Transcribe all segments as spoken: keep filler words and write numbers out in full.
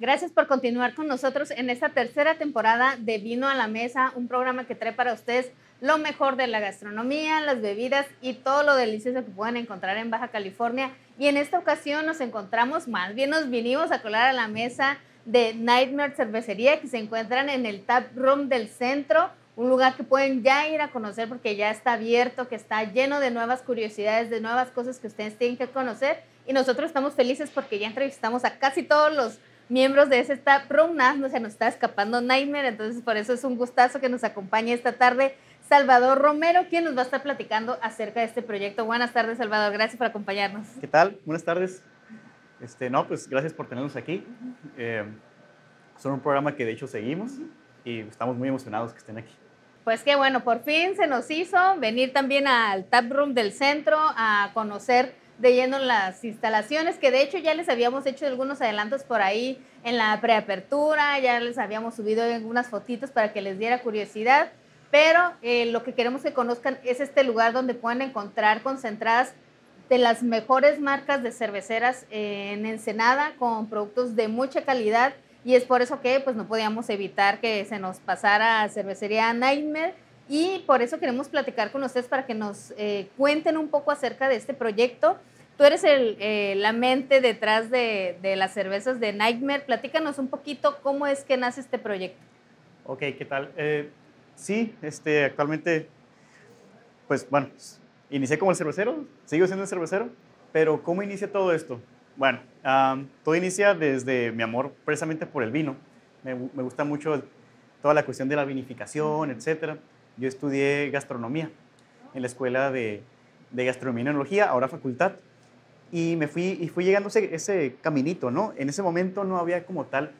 Gracias por continuar con nosotros en esta tercera temporada de Vino a la Mesa, un programa que trae para ustedes lo mejor de la gastronomía, las bebidas y todo lo delicioso que pueden encontrar en Baja California. Y en esta ocasión nos encontramos, más bien nos vinimos a colar a la mesa de Nightmare Cervecería, que se encuentran en el Tap Room del Centro, un lugar que pueden ya ir a conocer porque ya está abierto, que está lleno de nuevas curiosidades, de nuevas cosas que ustedes tienen que conocer. Y nosotros estamos felices porque ya entrevistamos a casi todos los miembros de ese Tap Room. Nada, no se nos está escapando Nightmare, entonces por eso es un gustazo que nos acompañe esta tarde Salvador Romero, quien nos va a estar platicando acerca de este proyecto. Buenas tardes, Salvador, gracias por acompañarnos. ¿Qué tal? Buenas tardes. Este, no, pues gracias por tenernos aquí. Eh, son un programa que de hecho seguimos y estamos muy emocionados que estén aquí. Pues qué bueno, por fin se nos hizo venir también al Tap Room del Centro a conocer de lleno las instalaciones, que de hecho ya les habíamos hecho algunos adelantos por ahí en la preapertura, ya les habíamos subido algunas fotitos para que les diera curiosidad, pero eh, lo que queremos que conozcan es este lugar donde pueden encontrar concentradas de las mejores marcas de cerveceras en Ensenada, con productos de mucha calidad, y es por eso que pues, no podíamos evitar que se nos pasara a Cervecería Nightmare, y por eso queremos platicar con ustedes para que nos eh, cuenten un poco acerca de este proyecto. Tú eres el, eh, la mente detrás de, de las cervezas de Nightmare. Platícanos un poquito cómo es que nace este proyecto. Ok, ¿qué tal? Eh, sí, este, actualmente, pues bueno, inicié como el cervecero, sigo siendo el cervecero, pero ¿cómo inicia todo esto? Bueno, um, todo inicia desde mi amor precisamente por el vino. Me, me gusta mucho toda la cuestión de la vinificación, etcétera. Yo estudié gastronomía en la escuela de, de gastronomía y enología, ahora facultad, y me fui, y fui llegando ese, ese caminito, ¿no? En ese momento no había como tal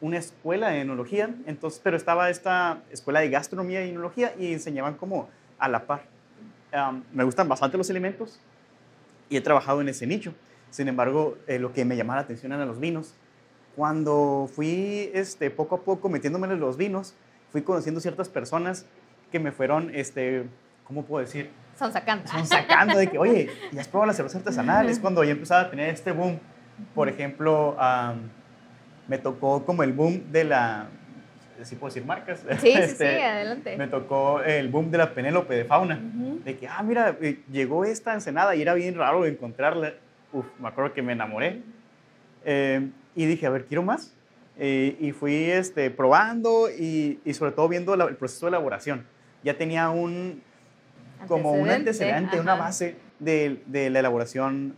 una escuela de enología, entonces, pero estaba esta escuela de gastronomía y enología y enseñaban como a la par. Um, me gustan bastante los alimentos y he trabajado en ese nicho. Sin embargo, eh, lo que me llamaba la atención eran los vinos. Cuando fui este, poco a poco metiéndome en los vinos, fui conociendo ciertas personas que me fueron, este, ¿cómo puedo decir? Sonsacando. Sonsacando de que, oye, ¿ya has probado la cerveza artesanal? Es cuando yo empezaba a tener este boom. Por ejemplo, um, me tocó como el boom de la... ¿Sí puedo decir marcas? Sí, este, sí, sí, adelante. Me tocó el boom de la Penélope de Fauna. Uh-huh. De que, ah, mira, llegó esta Ensenada y era bien raro encontrarla. Uf, me acuerdo que me enamoré. Eh, y dije, a ver, quiero más. Eh, y fui este, probando y, y sobre todo viendo la, el proceso de elaboración. Ya tenía un, como un antecedente, ajá, una base de, de la elaboración.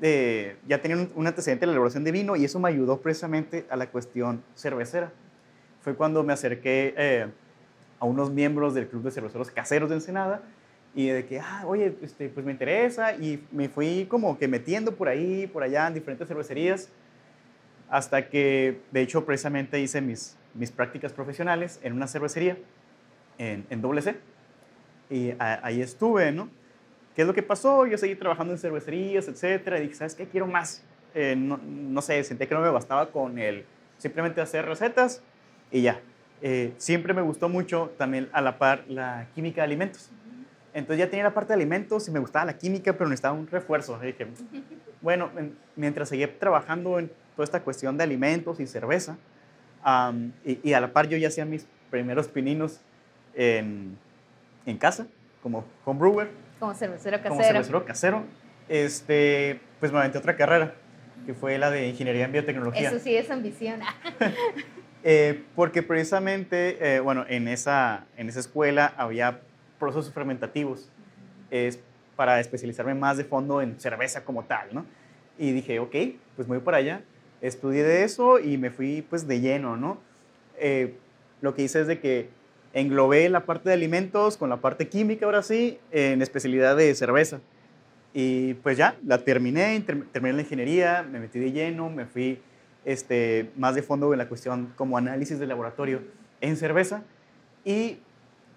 De, ya tenía un, un antecedente de la elaboración de vino y eso me ayudó precisamente a la cuestión cervecera. Fue cuando me acerqué eh, a unos miembros del Club de Cerveceros Caseros de Ensenada y de que, ah, oye, este, pues me interesa, y me fui como que metiendo por ahí, por allá, en diferentes cervecerías, hasta que, de hecho, precisamente hice mis, mis prácticas profesionales en una cervecería, en, en doble ce, y a, ahí estuve, ¿no? ¿Qué es lo que pasó? Yo seguí trabajando en cervecerías, etcétera, y dije, ¿sabes qué? Quiero más. Eh, no, no sé, sentí que no me bastaba con el simplemente hacer recetas, y ya. Eh, siempre me gustó mucho también a la par la química de alimentos. Entonces ya tenía la parte de alimentos y me gustaba la química, pero necesitaba un refuerzo. Y dije, bueno, en, mientras seguía trabajando en toda esta cuestión de alimentos y cerveza, um, y, y a la par yo ya hacía mis primeros pininos en, en casa, como home brewer. Como cervecero casero. Como cervecero casero. Este, pues me aventé otra carrera, que fue la de ingeniería en biotecnología. Eso sí es ambición. Eh, porque precisamente, eh, bueno, en esa, en esa escuela había procesos fermentativos eh, para especializarme más de fondo en cerveza como tal, ¿no? Y dije, ok, pues me voy para allá. Estudié de eso y me fui pues de lleno, ¿no? Eh, lo que hice es de que englobé la parte de alimentos con la parte química, ahora sí, en especialidad de cerveza. Y pues ya, la terminé, ter- terminé la ingeniería, me metí de lleno, me fui... Este, más de fondo en la cuestión como análisis de laboratorio en cerveza, y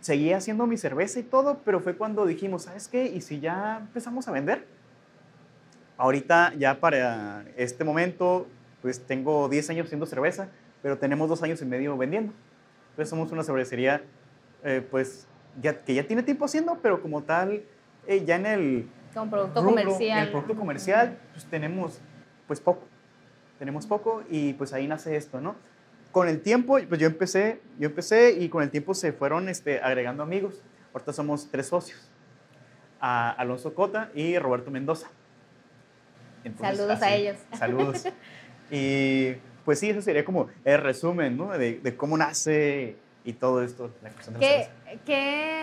seguía haciendo mi cerveza y todo, pero fue cuando dijimos, ¿sabes qué? ¿Y si ya empezamos a vender? Ahorita ya para este momento, pues tengo diez años haciendo cerveza, pero tenemos dos años y medio vendiendo. Entonces somos una cervecería eh, pues, ya, que ya tiene tiempo haciendo, pero como tal, eh, ya en el, como producto rubro, comercial. el producto comercial, pues tenemos pues poco. tenemos poco y pues ahí nace esto, ¿no? Con el tiempo, pues yo empecé, yo empecé y con el tiempo se fueron este, agregando amigos. Ahorita somos tres socios, a Alonso Cota y Roberto Mendoza. Entonces, saludos así, a ellos. Saludos. Y pues sí, eso sería como el resumen, ¿no? De, de cómo nace y todo esto. La cuestión de ¿Qué, qué,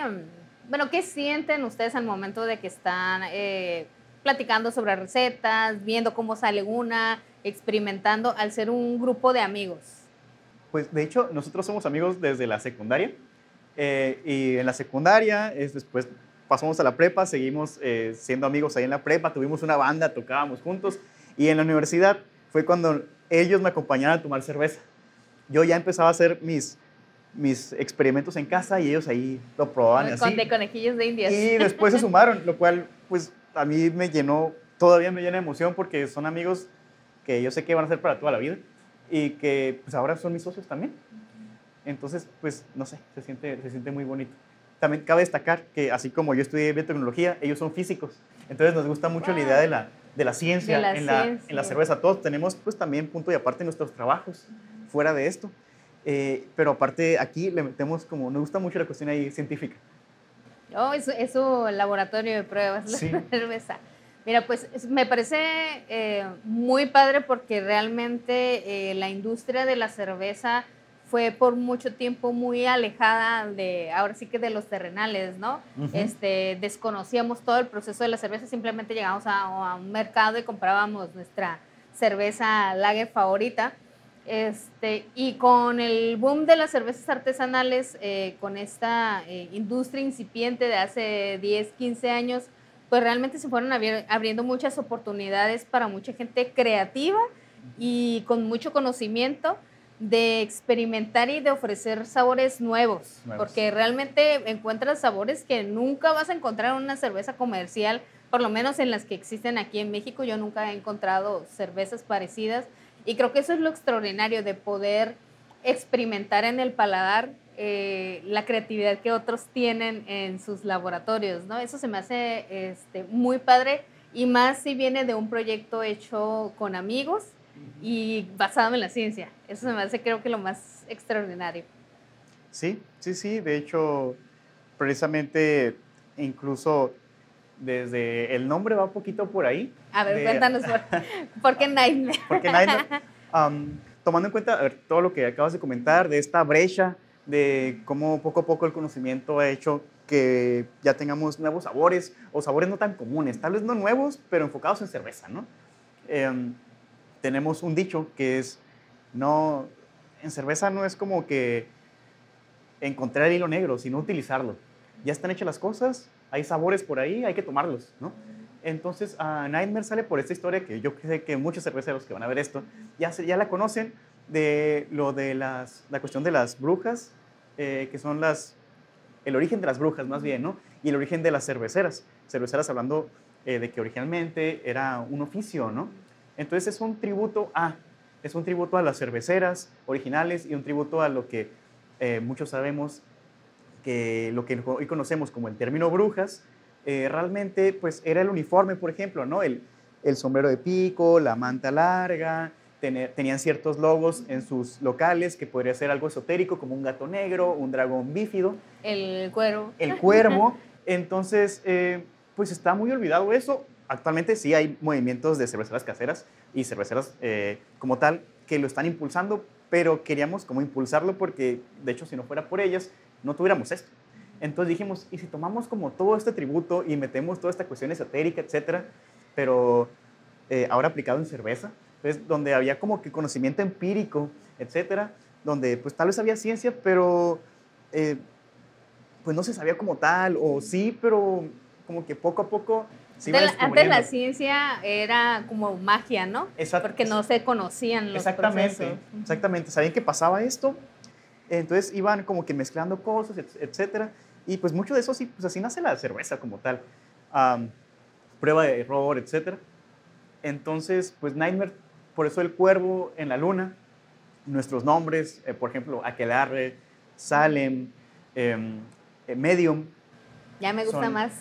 bueno, ¿qué sienten ustedes al momento de que están eh, platicando sobre recetas, viendo cómo sale una, experimentando al ser un grupo de amigos? Pues de hecho, nosotros somos amigos desde la secundaria. Eh, y en la secundaria, es, después pasamos a la prepa, seguimos eh, siendo amigos ahí en la prepa, tuvimos una banda, tocábamos juntos. Y en la universidad fue cuando ellos me acompañaron a tomar cerveza. Yo ya empezaba a hacer mis, mis experimentos en casa y ellos ahí lo probaban. Con, así. De conejillos de indias. Y después se sumaron, lo cual pues a mí me llenó, todavía me llena de emoción porque son amigos que yo sé que van a ser para toda la vida. Y que pues ahora son mis socios también. Entonces, pues, no sé, se siente, se siente muy bonito. También cabe destacar que así como yo estudié biotecnología, ellos son físicos. Entonces nos gusta mucho wow. la idea de la, de la ciencia, de la en, ciencia. La, en la cerveza. Todos tenemos pues también punto y aparte nuestros trabajos uh-huh. fuera de esto. Eh, pero aparte aquí le metemos como, nos gusta mucho la cuestión ahí científica. Oh, es, es un laboratorio de pruebas, sí. La cerveza. Mira, pues me parece eh, muy padre porque realmente eh, la industria de la cerveza fue por mucho tiempo muy alejada de, ahora sí que de los terrenales, ¿no? Uh-huh. Este, desconocíamos todo el proceso de la cerveza, simplemente llegamos a, a un mercado y comprábamos nuestra cerveza lager favorita. Este, y con el boom de las cervezas artesanales, eh, con esta eh, industria incipiente de hace diez, quince años, pues realmente se fueron abriendo muchas oportunidades para mucha gente creativa y con mucho conocimiento de experimentar y de ofrecer sabores nuevos, nuevos. Porque realmente encuentras sabores que nunca vas a encontrar en una cerveza comercial, por lo menos en las que existen aquí en México. Yo nunca he encontrado cervezas parecidas y creo que eso es lo extraordinario de poder experimentar en el paladar Eh, la creatividad que otros tienen en sus laboratorios, ¿no? Eso se me hace este, muy padre y más si viene de un proyecto hecho con amigos y basado en la ciencia. Eso se me hace creo que lo más extraordinario. Sí, sí, sí. De hecho, precisamente incluso desde el nombre va un poquito por ahí. A ver, de... cuéntanos por, ¿por qué Nightmare? Porque Nightmare, um, tomando en cuenta a ver, todo lo que acabas de comentar de esta brecha de cómo poco a poco el conocimiento ha hecho que ya tengamos nuevos sabores o sabores no tan comunes, tal vez no nuevos, pero enfocados en cerveza, ¿no? Eh, tenemos un dicho que es, no, en cerveza no es como que encontrar el hilo negro, sino utilizarlo. Ya están hechas las cosas, hay sabores por ahí, hay que tomarlos, ¿no? Entonces, uh, Nightmare sale por esta historia que yo sé que muchos cerveceros que van a ver esto ya, se, ya la conocen, de lo de las, la cuestión de las brujas, eh, que son las, el origen de las brujas más bien, ¿no? Y el origen de las cerveceras. Cerveceras hablando eh, de que originalmente era un oficio, ¿no? Entonces es un tributo a, es un tributo a las cerveceras originales y un tributo a lo que eh, muchos sabemos, que lo que hoy conocemos como el término brujas, eh, realmente pues era el uniforme, por ejemplo, ¿no? El, el sombrero de pico, la manta larga. Tenían ciertos logos en sus locales que podría ser algo esotérico, como un gato negro, un dragón bífido. El cuervo. El cuervo. Entonces, eh, pues está muy olvidado eso. Actualmente sí hay movimientos de cerveceras caseras y cerveceras eh, como tal que lo están impulsando, pero queríamos como impulsarlo porque, de hecho, si no fuera por ellas, no tuviéramos esto. Entonces dijimos, ¿y si tomamos como todo este tributo y metemos toda esta cuestión esotérica, etcétera, pero eh, ahora aplicado en cerveza? Entonces, donde había como que conocimiento empírico, etcétera, donde pues tal vez había ciencia, pero eh, pues no se sabía como tal, o sí, pero como que poco a poco se iba descubriendo. Antes la ciencia era como magia, ¿no? Exacto. Porque no se conocían los exactamente, procesos. Exactamente, sabían que pasaba esto, entonces iban como que mezclando cosas, etcétera, y pues mucho de eso sí, pues así nace la cerveza como tal, um, prueba de error, etcétera. Entonces, pues Nightmare, por eso el cuervo en la luna, nuestros nombres, eh, por ejemplo, Aquelarre, Salem, eh, eh, Medium. Ya me gusta son, más.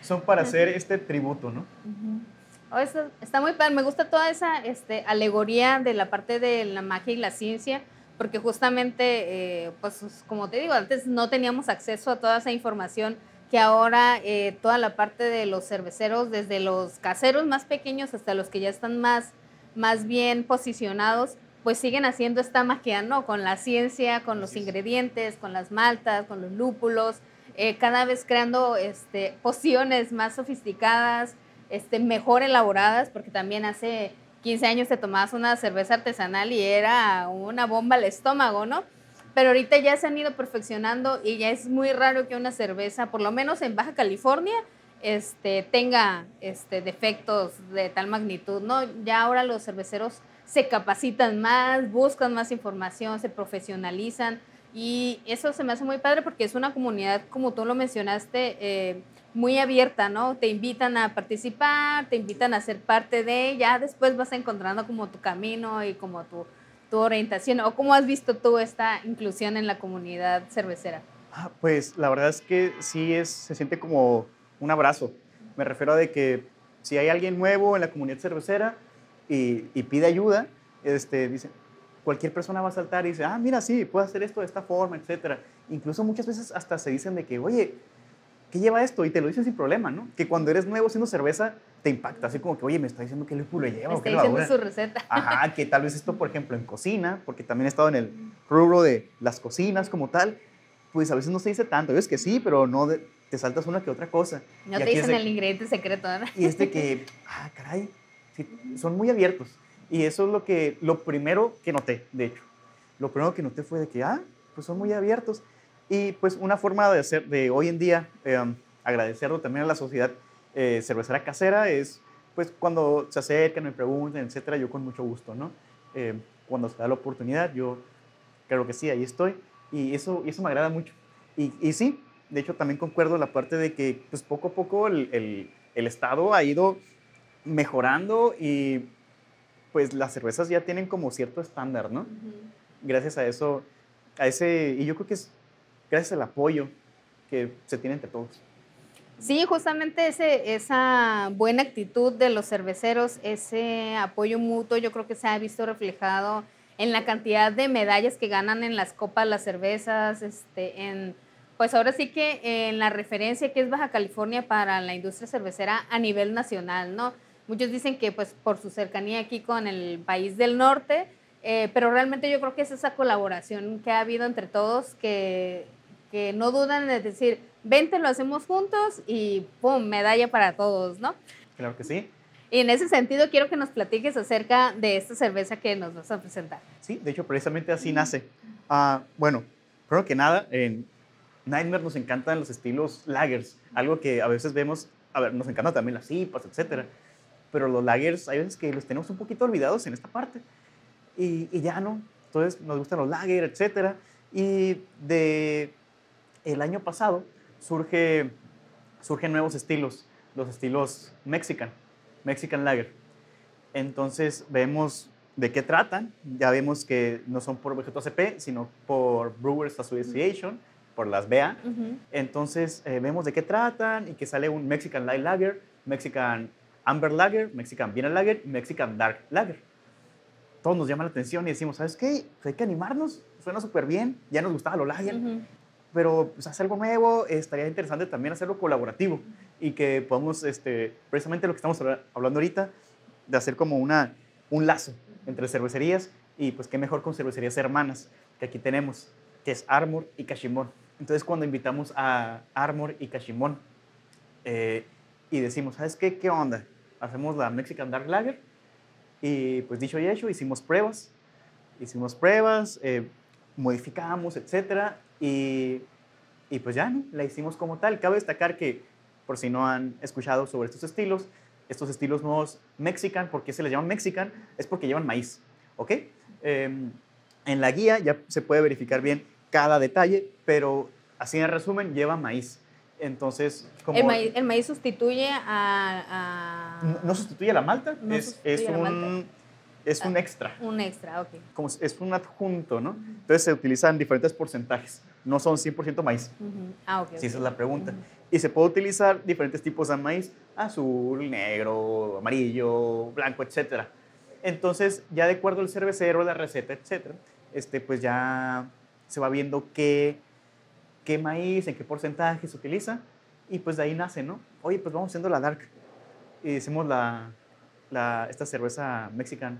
Son para hacer este tributo, ¿no? Uh-huh. Oh, eso está muy padre. Me gusta toda esa este, alegoría de la parte de la magia y la ciencia, porque justamente, eh, pues como te digo, antes no teníamos acceso a toda esa información que ahora eh, toda la parte de los cerveceros, desde los caseros más pequeños hasta los que ya están más, más bien posicionados, pues siguen haciendo esta magia, ¿no? Con la ciencia, con los sí. ingredientes, con las maltas, con los lúpulos, eh, cada vez creando este, pociones más sofisticadas, este, mejor elaboradas, porque también hace quince años te tomabas una cerveza artesanal y era una bomba al estómago, ¿no? Pero ahorita ya se han ido perfeccionando y ya es muy raro que una cerveza, por lo menos en Baja California, este, tenga este, defectos de tal magnitud, ¿no? Ya ahora los cerveceros se capacitan más, buscan más información, se profesionalizan y eso se me hace muy padre porque es una comunidad, como tú lo mencionaste, eh, muy abierta, ¿no? Te invitan a participar, te invitan a ser parte de, ya después vas encontrando como tu camino y como tu, tu orientación, o cómo has visto tú esta inclusión en la comunidad cervecera. Ah, pues la verdad es que sí es, se siente como un abrazo. Me refiero a de que si hay alguien nuevo en la comunidad cervecera, Y, y pide ayuda, este, dice, cualquier persona va a saltar y dice, ah, mira, sí, puedo hacer esto de esta forma, etcétera. Incluso muchas veces hasta se dicen de que, oye, ¿qué lleva esto? Y te lo dicen sin problema, ¿no? Que cuando eres nuevo haciendo cerveza, te impacta, así como que, oye, me está diciendo qué lúpulo lleva o qué levadura. Me está diciendo su receta. Ajá, que tal vez esto, por ejemplo, en cocina, porque también he estado en el rubro de las cocinas como tal, pues a veces no se dice tanto. Yo es que sí, pero no de, te saltas una que otra cosa. No te dicen el ingrediente secreto, ¿no? Y este que, ah, caray, sí, son muy abiertos y eso es lo que lo primero que noté, de hecho. Lo primero que noté fue de que, ah, pues son muy abiertos y pues una forma de hacer, de hoy en día, eh, agradecerlo también a la sociedad eh, cervecera casera es, pues cuando se acercan, me preguntan, etcétera, yo con mucho gusto, ¿no? Eh, cuando se da la oportunidad, yo creo que sí, ahí estoy y eso, eso me agrada mucho. Y, y sí, de hecho también concuerdo la parte de que pues poco a poco el, el, el Estado ha ido mejorando y pues las cervezas ya tienen como cierto estándar, ¿no? Uh-huh. Gracias a eso, a ese, y yo creo que es gracias al apoyo que se tiene entre todos. Sí, justamente ese, esa buena actitud de los cerveceros, ese apoyo mutuo, yo creo que se ha visto reflejado en la cantidad de medallas que ganan en las copas, las cervezas, este, en, pues ahora sí que en la referencia que es Baja California para la industria cervecera a nivel nacional, ¿no? Muchos dicen que pues por su cercanía aquí con el país del norte, eh, pero realmente yo creo que es esa colaboración que ha habido entre todos que, que no dudan de decir, vente, lo hacemos juntos y pum, medalla para todos, ¿no? Claro que sí. Y en ese sentido quiero que nos platiques acerca de esta cerveza que nos vas a presentar. Sí, de hecho precisamente así nace. Uh, bueno, creo que nada, en Nightmare nos encantan los estilos lagers, algo que a veces vemos, a ver, nos encantan también las I P As, etcétera. Pero los lagers, hay veces que los tenemos un poquito olvidados en esta parte. Y, y ya no. Entonces, nos gustan los lagers, etcétera. Y de el año pasado surge, surgen nuevos estilos, los estilos Mexican, Mexican Lager. Entonces, vemos de qué tratan. Ya vemos que no son por Vegeto A C P, sino por Brewers Association, por las B A. Uh-huh. Entonces, eh, vemos de qué tratan y que sale un Mexican Light Lager, Mexican Amber Lager, Mexican Vienna Lager, Mexican Dark Lager. Todos nos llaman la atención y decimos, ¿sabes qué? Hay que animarnos, suena súper bien, ya nos gustaba lo lager, uh-huh. pero pues hacer algo nuevo, estaría interesante también hacerlo colaborativo uh-huh. y que podamos, este, precisamente lo que estamos hablando ahorita, de hacer como una, un lazo uh-huh. entre cervecerías y pues qué mejor con cervecerías hermanas que aquí tenemos, que es Armor y Cachimón. Entonces cuando invitamos a Armor y Cachimón eh, y decimos, ¿sabes qué? ¿Qué onda? Hacemos la Mexican Dark Lager y pues dicho y hecho, hicimos pruebas, hicimos pruebas, eh, modificamos, etcétera y, y pues ya no, la hicimos como tal. Cabe destacar que, por si no han escuchado sobre estos estilos, estos estilos nuevos Mexican, ¿por qué se les llaman Mexican? Es porque llevan maíz, ¿ok? Eh, en la guía ya se puede verificar bien cada detalle, pero así en resumen lleva maíz. Entonces, como el maíz, el maíz sustituye a, a... No, no sustituye la malta, no es, sustituye es, la un, malta. es un extra. Un extra, ok. Como es un adjunto, ¿no? Uh-huh. Entonces se utilizan diferentes porcentajes, no son cien por ciento maíz. Uh-huh. Ah, ok. Si okay. Esa es la pregunta. Uh-huh. y se puede utilizar diferentes tipos de maíz, azul, negro, amarillo, blanco, etcétera. Entonces, ya de acuerdo al cervecero, la receta, etcétera, este, pues ya se va viendo qué, qué maíz, en qué porcentaje se utiliza, y pues de ahí nace, ¿no? Oye, pues vamos haciendo la dark, y hicimos la, la, esta cerveza mexicana,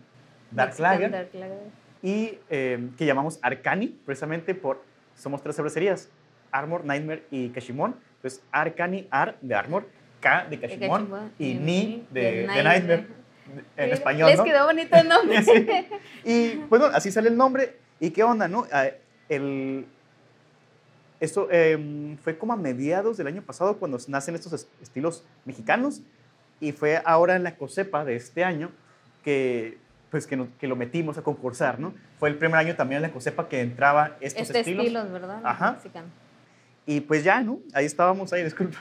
Dark, Mexican Lager, Dark Lager, y eh, que llamamos Arcani, precisamente por, somos tres cervecerías, Armor, Nightmare y Cachimón. Entonces, Arcani, Ar de Armor, K de Cachimón y Ni de, de, de Nightmare. Nightmare. En español, les ¿no? quedó bonito el nombre. Sí. Y bueno, así sale el nombre. ¿Y qué onda, no? El, esto eh, fue como a mediados del año pasado cuando nacen estos es, estilos mexicanos, y fue ahora en la COSEPA de este año que, pues, que, no, que lo metimos a concursar, ¿no? Fue el primer año también en la COSEPA que entraba estos este estilos. estilos, ¿verdad? Ajá. Mexicano. Y pues ya, ¿no? Ahí estábamos, ahí, disculpa.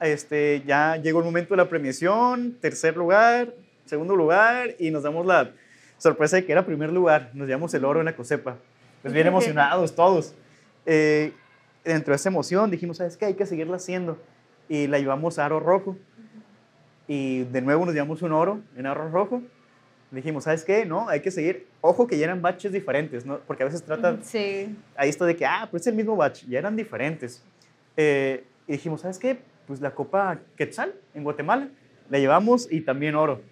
este, ya llegó el momento de la premiación, tercer lugar, segundo lugar, y nos damos la sorpresa de que era primer lugar. Nos llevamos el oro en la COSEPA. Pues bien emocionados todos. Eh, dentro de esa emoción dijimos, ¿sabes qué? Hay que seguirla haciendo. Y la llevamos a Aro Rojo. Y de nuevo nos llevamos un oro en Aro Rojo. Dijimos, ¿sabes qué? No, hay que seguir. Ojo que ya eran batches diferentes, ¿no? Porque a veces tratan... Sí. Ahí está de que, ah, pero es el mismo batch. Ya eran diferentes. Eh, y dijimos, ¿sabes qué? Pues la Copa Quetzal en Guatemala la llevamos y también oro.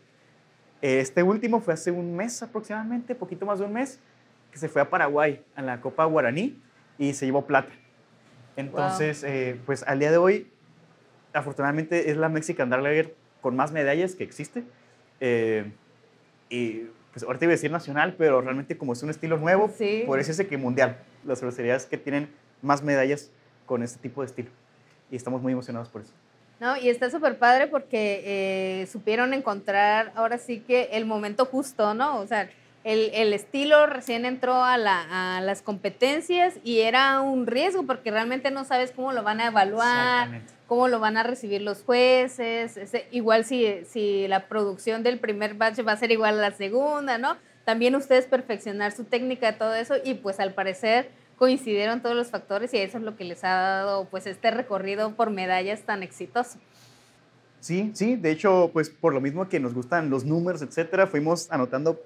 Este último fue hace un mes aproximadamente, poquito más de un mes, que se fue a Paraguay, a la Copa Guaraní, y se llevó plata. Entonces, wow. eh, pues al día de hoy, afortunadamente es la Mexican Dark Lager con más medallas que existe. Eh, y pues ahorita iba a decir nacional, pero realmente como es un estilo nuevo, sí. Por eso es que mundial, las cervecerías que tienen más medallas con este tipo de estilo. Y estamos muy emocionados por eso. No, y está súper padre porque eh, supieron encontrar ahora sí que el momento justo, ¿no? O sea, el, el estilo recién entró a, la, a las competencias y era un riesgo porque realmente no sabes cómo lo van a evaluar, cómo lo van a recibir los jueces, ese, igual si, si la producción del primer batch va a ser igual a la segunda, ¿no? También ustedes perfeccionar su técnica, todo eso, y pues al parecer coincidieron todos los factores y eso es lo que les ha dado pues este recorrido por medallas tan exitoso. Sí, sí, de hecho, pues por lo mismo que nos gustan los números, etcétera, fuimos anotando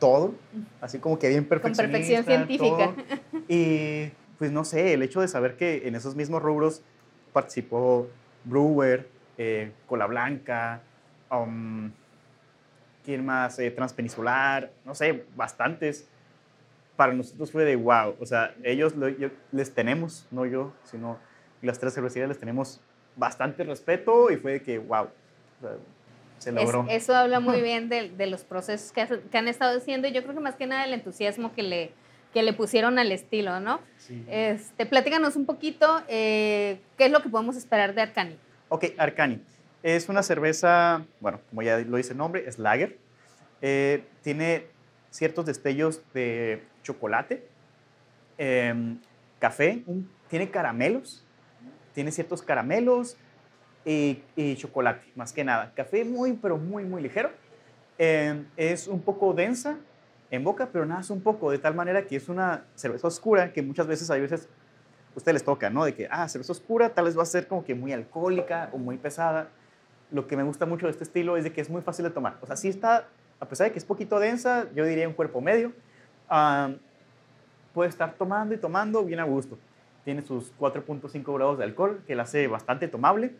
todo, así como que bien perfeccionista. Con perfección científica. Todo. Y pues no sé, el hecho de saber que en esos mismos rubros participó Brewer, eh, Cola Blanca, um, ¿quién más? Eh, Transpeninsular, no sé, bastantes. Para nosotros fue de wow, o sea, ellos lo, yo, les tenemos, no yo, sino las tres cervecerías les tenemos bastante respeto y fue de que wow, o sea, se logró. Es, eso habla muy bien de, de los procesos que, que han estado haciendo y yo creo que más que nada el entusiasmo que le, que le pusieron al estilo, ¿no? Sí. Este, platícanos un poquito, eh, ¿qué es lo que podemos esperar de Arcani? Ok, Arcani es una cerveza, bueno, como ya lo dice el nombre, es lager, eh, tiene ciertos destellos de chocolate, eh, café, tiene caramelos, tiene ciertos caramelos y, y chocolate, más que nada. Café muy, pero muy, muy ligero. Eh, es un poco densa en boca, pero nada, es un poco, de tal manera que es una cerveza oscura que muchas veces, a veces, a ustedes les toca, ¿no? De que, ah, cerveza oscura tal vez va a ser como que muy alcohólica o muy pesada. Lo que me gusta mucho de este estilo es de que es muy fácil de tomar. O sea, sí está... A pesar de que es poquito densa, yo diría un cuerpo medio, um, puede estar tomando y tomando bien a gusto. Tiene sus cuatro punto cinco grados de alcohol, que la hace bastante tomable.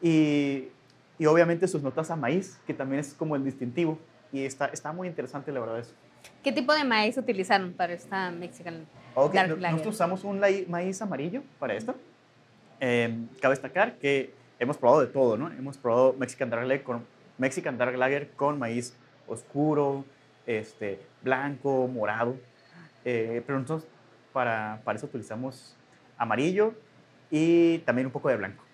Y, y obviamente sus notas a maíz, que también es como el distintivo. Y está, está muy interesante, la verdad, eso. ¿Qué tipo de maíz utilizaron para esta Mexican okay, Dark Lager? Nosotros usamos un maíz amarillo para esto. Eh, cabe destacar que hemos probado de todo, ¿no? Hemos probado Mexican Dark Lager con, Mexican Dark Lager con maíz oscuro, este, blanco, morado, eh, pero nosotros para, para eso utilizamos amarillo y también un poco de blanco.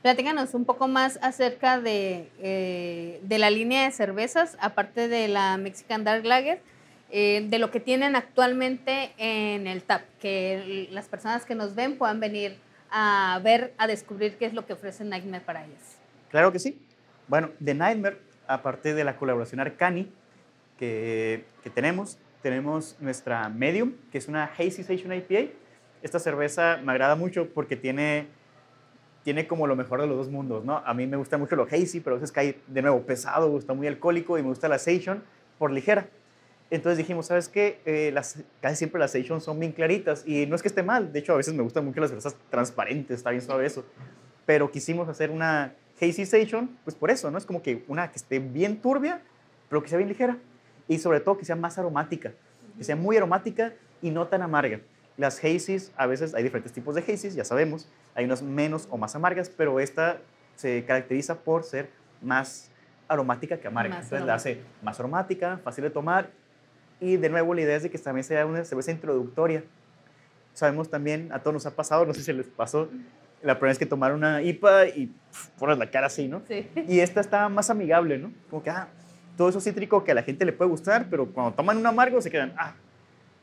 Platícanos un poco más acerca de, eh, de la línea de cervezas, aparte de la Mexican Dark Lager, eh, de lo que tienen actualmente en el T A P, que las personas que nos ven puedan venir a ver, a descubrir qué es lo que ofrece Nightmare para ellas. Claro que sí. Bueno, de Nightmare, aparte de la colaboración Arcani que, que tenemos, tenemos nuestra Medium, que es una Hazy Session I P A. Esta cerveza me agrada mucho porque tiene tiene como lo mejor de los dos mundos, ¿no? A mí me gusta mucho lo hazy, pero a veces cae de nuevo pesado, me gusta muy alcohólico y me gusta la Session por ligera. Entonces dijimos, ¿sabes qué? Eh, las, casi siempre las Sessions son bien claritas y no es que esté mal. De hecho, a veces me gustan mucho las cervezas transparentes, está bien suave eso. Pero quisimos hacer una hazy Session, pues por eso, ¿no? Es como que una que esté bien turbia, pero que sea bien ligera. Y sobre todo que sea más aromática, que sea muy aromática y no tan amarga. Las hazies, a veces hay diferentes tipos de hazies, ya sabemos, hay unas menos o más amargas, pero esta se caracteriza por ser más aromática que amarga. Más Entonces aromática. La hace más aromática, fácil de tomar y de nuevo la idea es de que también sea una cerveza introductoria. Sabemos también, a todos nos ha pasado, no sé si les pasó, la primera vez que tomaron una I P A y pff, pones la cara así, ¿no? Sí. Y esta está más amigable, ¿no? Como que, ah, todo eso cítrico que a la gente le puede gustar, pero cuando toman un amargo se quedan, ah,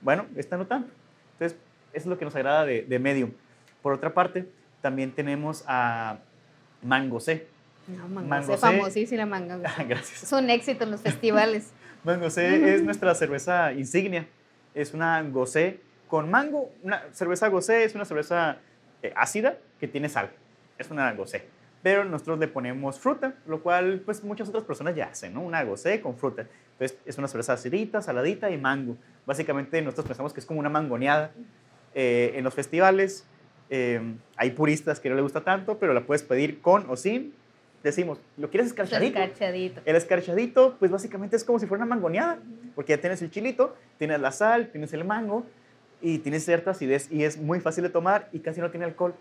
bueno, esta no tanto. Entonces, eso es lo que nos agrada de, de Medium. Por otra parte, también tenemos a Mangose. No, Mangose, Mangose famosísima Mangose. Gracias. Es un éxito en los festivales. Mangose es nuestra cerveza insignia. Es una gosé con mango. Una cerveza gosé es una cerveza eh, ácida que tiene sal. Es una gosé. Pero nosotros le ponemos fruta, lo cual pues muchas otras personas ya hacen, ¿no? Una gosé con fruta. Entonces es una cerveza acidita, saladita y mango. Básicamente nosotros pensamos que es como una mangoneada. Eh, en los festivales eh, hay puristas que no les gusta tanto, pero la puedes pedir con o sin. Decimos, ¿lo quieres escarchadito? escarchadito. El escarchadito pues básicamente es como si fuera una mangoneada, porque ya tienes el chilito, tienes la sal, tienes el mango y tienes cierta acidez y es muy fácil de tomar y casi no tiene alcohol.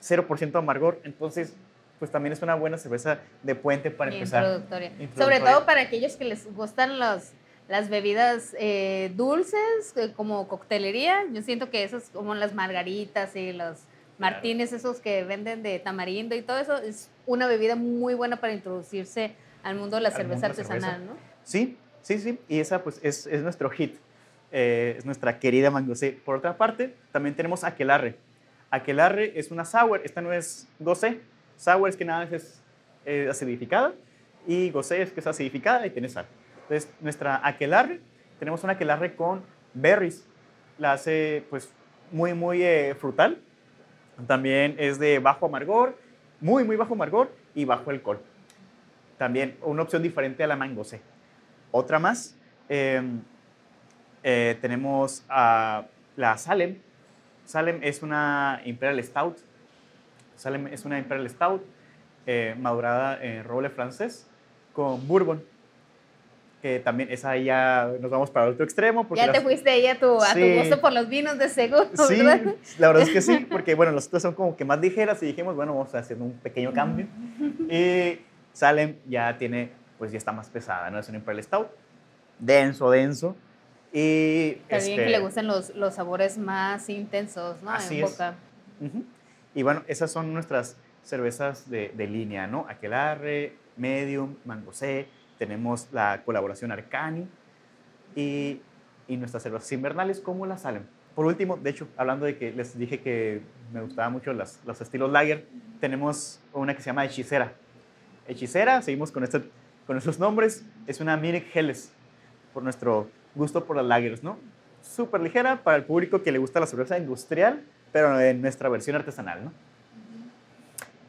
cero por ciento amargor, entonces pues también es una buena cerveza de puente para empezar. Introductoria. Introductoria. Sobre todo para aquellos que les gustan los, las bebidas eh, dulces, como coctelería. Yo siento que esas como las margaritas y los martines, claro, esos que venden de tamarindo y todo eso, es una bebida muy buena para introducirse al mundo de la al cerveza artesanal, cerveza. ¿No? Sí, sí, sí. Y esa pues es, es nuestro hit. Eh, es nuestra querida Mangosé. Por otra parte, también tenemos Aquelarre. Aquelarre es una sour. Esta no es gosé. Sour es que nada es eh, acidificada y gosé es que es acidificada y tiene sal. Entonces, nuestra aquelarre, tenemos una aquelarre con berries. La hace, pues, muy, muy eh, frutal. También es de bajo amargor, muy, muy bajo amargor y bajo alcohol. También una opción diferente a la mangosé. Otra más, eh, eh, tenemos a la Salem. Salem es una Imperial Stout. Salem es una Imperial Stout eh, madurada en roble francés con bourbon. Que también esa ya nos vamos para el otro extremo. Porque ya te las... fuiste ahí a, tu, a sí. tu gusto por los vinos de seguro, sí, ¿verdad? La verdad es que sí, porque bueno, las otras son como que más ligeras y dijimos, bueno, vamos a hacer un pequeño cambio. Y Salem ya tiene, pues ya está más pesada, ¿no? Es un Imperial Stout denso, denso. Y también este... que le gustan los, los sabores más intensos, ¿no? Así en es. Boca. Uh-huh. Y bueno, esas son nuestras cervezas de, de línea, ¿no? Aquelarre, Medium, Mangosé, tenemos la colaboración Arcani y, y nuestras cervezas invernales, ¿cómo las salen? Por último, de hecho, hablando de que les dije que me gustaban mucho las, los estilos lager, tenemos una que se llama Hechicera. Hechicera, seguimos con, este, con estos nombres, es una Munich Helles, por nuestro gusto por las lagers, ¿no? Súper ligera para el público que le gusta la cerveza industrial, pero en nuestra versión artesanal, ¿no?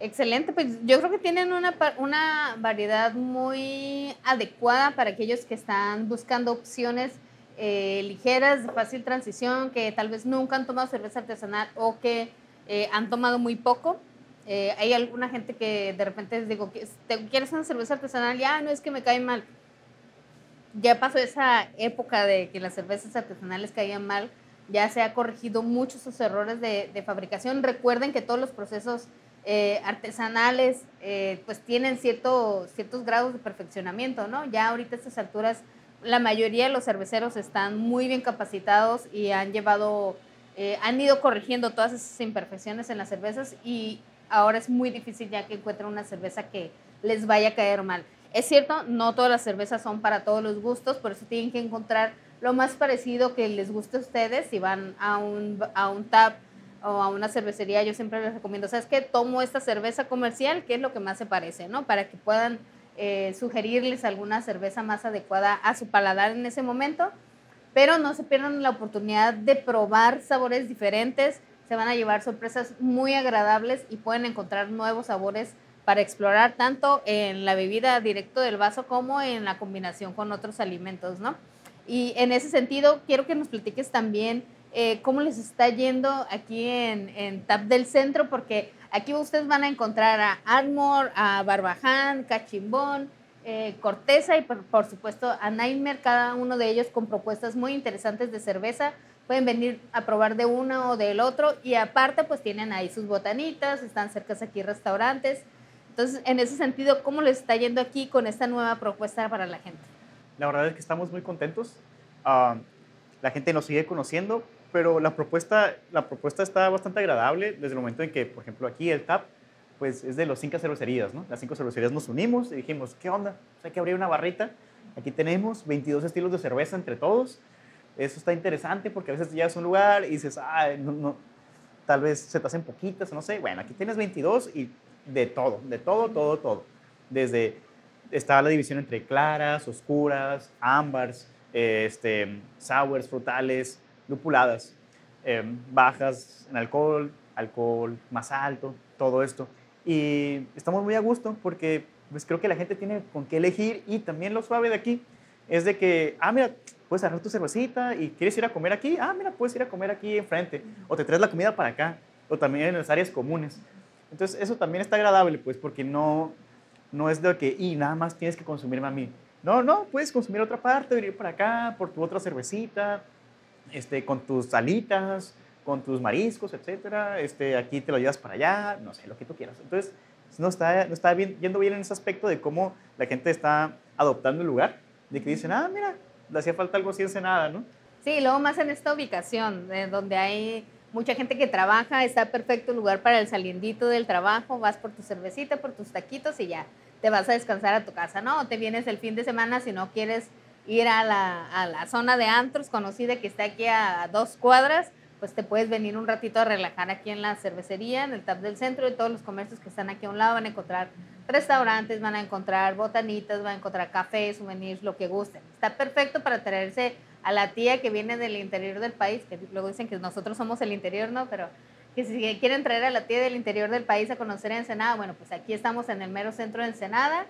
Excelente, pues yo creo que tienen una, una variedad muy adecuada para aquellos que están buscando opciones eh, ligeras, de fácil transición, que tal vez nunca han tomado cerveza artesanal o que eh, han tomado muy poco. Eh, hay alguna gente que de repente les digo, ¿quieres una cerveza artesanal? Ya, ah, no, es que me cae mal. Ya pasó esa época de que las cervezas artesanales caían mal. Ya se ha corregido muchos sus errores de, de fabricación. Recuerden que todos los procesos eh, artesanales eh, pues tienen cierto, ciertos grados de perfeccionamiento, ¿no? Ya ahorita a estas alturas la mayoría de los cerveceros están muy bien capacitados y han llevado, eh, han ido corrigiendo todas esas imperfecciones en las cervezas y ahora es muy difícil ya que encuentren una cerveza que les vaya a caer mal. Es cierto, no todas las cervezas son para todos los gustos, por eso tienen que encontrar lo más parecido que les guste a ustedes. Si van a un, a un tap o a una cervecería, yo siempre les recomiendo, ¿sabes qué? Tomo esta cerveza comercial, que es lo que más se parece, ¿no? Para que puedan eh, sugerirles alguna cerveza más adecuada a su paladar en ese momento, pero no se pierdan la oportunidad de probar sabores diferentes, se van a llevar sorpresas muy agradables y pueden encontrar nuevos sabores para explorar tanto en la bebida directo del vaso como en la combinación con otros alimentos, ¿no? Y en ese sentido, quiero que nos platiques también eh, cómo les está yendo aquí en, en Tap del Centro, porque aquí ustedes van a encontrar a Armor, a Barbaján, Cachimón, eh, Cortesa y por, por supuesto a Nightmare, cada uno de ellos con propuestas muy interesantes de cerveza. Pueden venir a probar de uno o del otro y aparte pues tienen ahí sus botanitas, están cerca aquí restaurantes. Entonces, en ese sentido, ¿cómo les está yendo aquí con esta nueva propuesta para la gente? La verdad es que estamos muy contentos. Uh, la gente nos sigue conociendo, pero la propuesta, la propuesta está bastante agradable desde el momento en que, por ejemplo, aquí el T A P pues, es de las cinco cervecerías, ¿no? Las cinco cervecerías nos unimos y dijimos, ¿qué onda? Pues hay que abrir una barrita. Aquí tenemos veintidós estilos de cerveza entre todos. Eso está interesante porque a veces llegas a un lugar y dices, ah, no, no, tal vez se te hacen poquitas, no sé. Bueno, aquí tienes veintidós y de todo, de todo, todo, todo. Desde, está la división entre claras, oscuras, ámbars, eh, este, sours, frutales, lupuladas, eh, bajas en alcohol, alcohol más alto, todo esto. Y estamos muy a gusto porque pues, creo que la gente tiene con qué elegir y también lo suave de aquí es de que, ah, mira, puedes agarrar tu cervecita y quieres ir a comer aquí, ah, mira, puedes ir a comer aquí enfrente, o te traes la comida para acá, o también en las áreas comunes. Entonces, eso también está agradable, pues, porque no, no es de que, y nada más tienes que consumirme a mí. No, no, puedes consumir otra parte, venir para acá, por tu otra cervecita, este, con tus salitas, con tus mariscos, etcétera. Este, aquí te lo llevas para allá, no sé, lo que tú quieras. Entonces, no está, no está bien, yendo bien en ese aspecto de cómo la gente está adoptando el lugar, de que dicen, ah, mira, le hacía falta algo así en Ensenada, ¿no? Sí, luego más en esta ubicación, eh, donde hay mucha gente que trabaja, está perfecto lugar para el saliendito del trabajo, vas por tu cervecita, por tus taquitos y ya te vas a descansar a tu casa, ¿no? O te vienes el fin de semana si no quieres ir a la, a la zona de antros conocida que está aquí a dos cuadras, pues te puedes venir un ratito a relajar aquí en la cervecería, en el Tap del Centro, y todos los comercios que están aquí a un lado van a encontrar restaurantes, van a encontrar botanitas, van a encontrar café, souvenirs, lo que gusten. Está perfecto para traerse a la tía que viene del interior del país, que luego dicen que nosotros somos el interior, ¿no? Pero que si quieren traer a la tía del interior del país a conocer Ensenada, bueno, pues aquí estamos en el mero centro de Ensenada,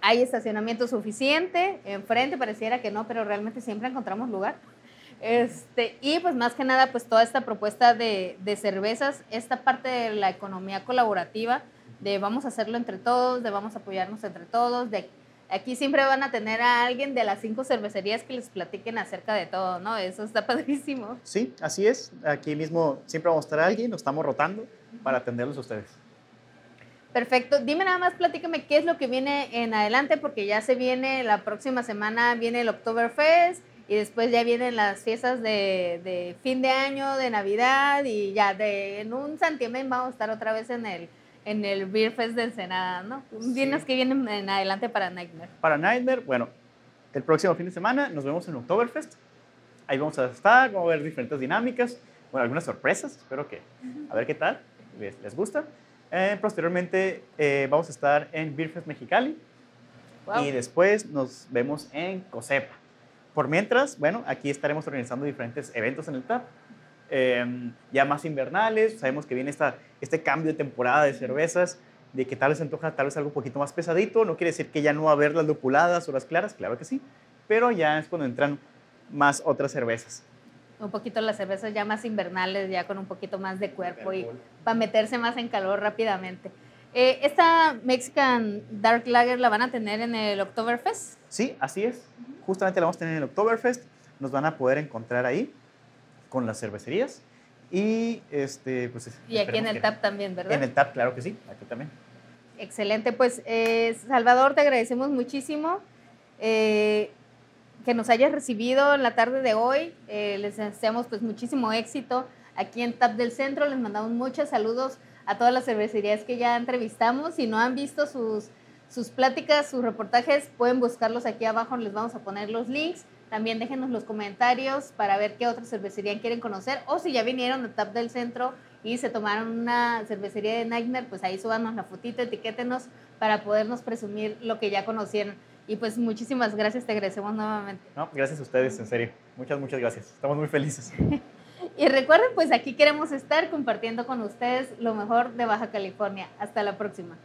hay estacionamiento suficiente, enfrente pareciera que no, pero realmente siempre encontramos lugar. Este, y pues más que nada, pues toda esta propuesta de, de cervezas, esta parte de la economía colaborativa, de vamos a hacerlo entre todos, de vamos a apoyarnos entre todos, de aquí siempre van a tener a alguien de las cinco cervecerías que les platiquen acerca de todo, ¿no? Eso está padrísimo. Sí, así es. Aquí mismo siempre vamos a estar a alguien, nos estamos rotando para atenderlos a ustedes. Perfecto. Dime nada más, platícame qué es lo que viene en adelante, porque ya se viene la próxima semana, viene el Oktoberfest y después ya vienen las fiestas de, de fin de año, de Navidad y ya de, en un santiamén vamos a estar otra vez en el... en el Beer Fest de Ensenada, ¿no? Vienes sí. Que vienen en adelante para Nightmare. Para Nightmare, bueno, el próximo fin de semana nos vemos en Oktoberfest. Ahí vamos a estar, vamos a ver diferentes dinámicas, bueno, algunas sorpresas, espero que, uh-huh. a ver qué tal, les, les gusta. Eh, posteriormente eh, vamos a estar en Beer Fest Mexicali, wow. Y después nos vemos en COSEPA. Por mientras, bueno, aquí estaremos organizando diferentes eventos en el T A P. Eh, ya más invernales, sabemos que viene esta, este cambio de temporada de cervezas, de que tal vez se antoja tal vez algo un poquito más pesadito, no quiere decir que ya no va a haber las lupuladas o las claras, claro que sí, pero ya es cuando entran más otras cervezas. Un poquito las cervezas ya más invernales, ya con un poquito más de cuerpo y para meterse más en calor rápidamente. Eh, ¿Esta Mexican Dark Lager la van a tener en el Oktoberfest? Sí, así es, justamente la vamos a tener en el Oktoberfest, nos van a poder encontrar ahí con las cervecerías y este pues y aquí en el T A P también, ¿verdad? En el T A P, claro que sí, aquí también. Excelente, pues eh, Salvador, te agradecemos muchísimo eh, que nos hayas recibido en la tarde de hoy, eh, les deseamos pues muchísimo éxito aquí en T A P del Centro, les mandamos muchos saludos a todas las cervecerías que ya entrevistamos, si no han visto sus, sus pláticas, sus reportajes, pueden buscarlos aquí abajo, les vamos a poner los links. También déjenos los comentarios para ver qué otra cervecería quieren conocer o si ya vinieron al Tap del Centro y se tomaron una cervecería de Nightmare, pues ahí súbanos la fotito, etiquétenos para podernos presumir lo que ya conocieron. Y pues muchísimas gracias, te agradecemos nuevamente. No, gracias a ustedes, en serio. Muchas, muchas gracias. Estamos muy felices. Y recuerden, pues aquí queremos estar compartiendo con ustedes lo mejor de Baja California. Hasta la próxima.